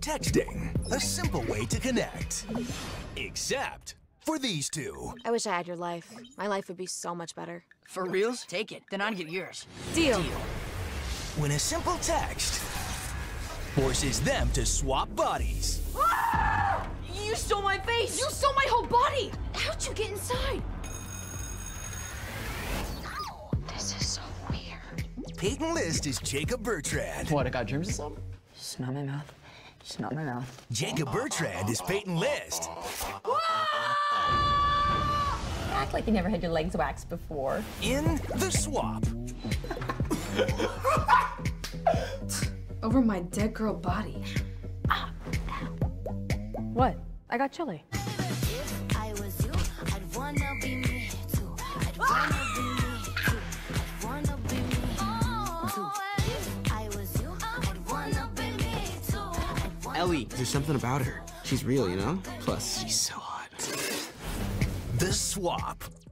Texting, a simple way to connect. Except for these two. I wish I had your life. My life would be so much better. For reals? Take it, then I'd get yours. Deal. When a simple text forces them to swap bodies. Ah! You stole my face! You stole my whole body! How'd you get inside? This is so weird. Peyton List is Jacob Bertrand. What, I got germs or something? Just not my mouth. Just not my mouth. Jacob Bertrand is Peyton List. Act like you never had your legs waxed before. In The Swap. Over my dead girl body. Ah. What? I got chilly. If I was you, I'd wanna be me too. I'd wanna be me too. I'd wanna be me too. If I was you, I'd wanna be me too. Ellie, there's something about her. She's real, you know? Plus, she's so hot. The Swap.